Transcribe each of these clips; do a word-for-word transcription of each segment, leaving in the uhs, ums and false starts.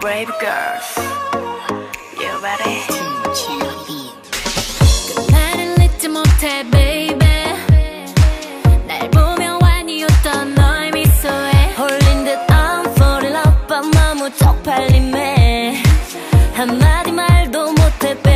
브레이브걸스, you ready? 그 말을 잊지 못해 baby, 날 보며 완이었던 너의 미소에 홀린 듯 I'm falling in love, 밤 너무 쪽팔림에 한마디 말도 못해 baby.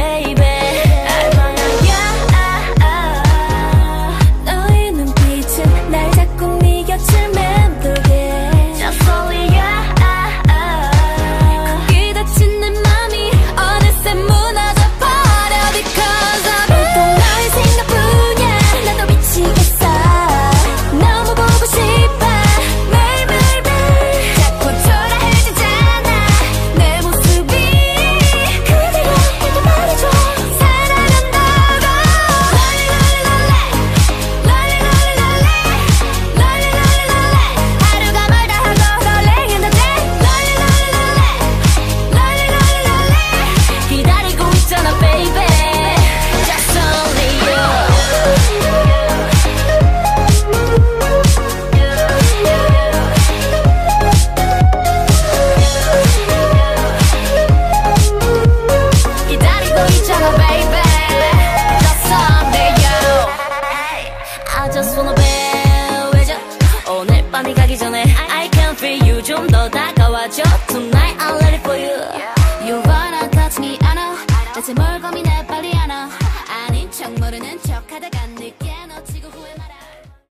오늘 밤이 가기 전에 I can feel you, 좀 더 다가와줘 tonight.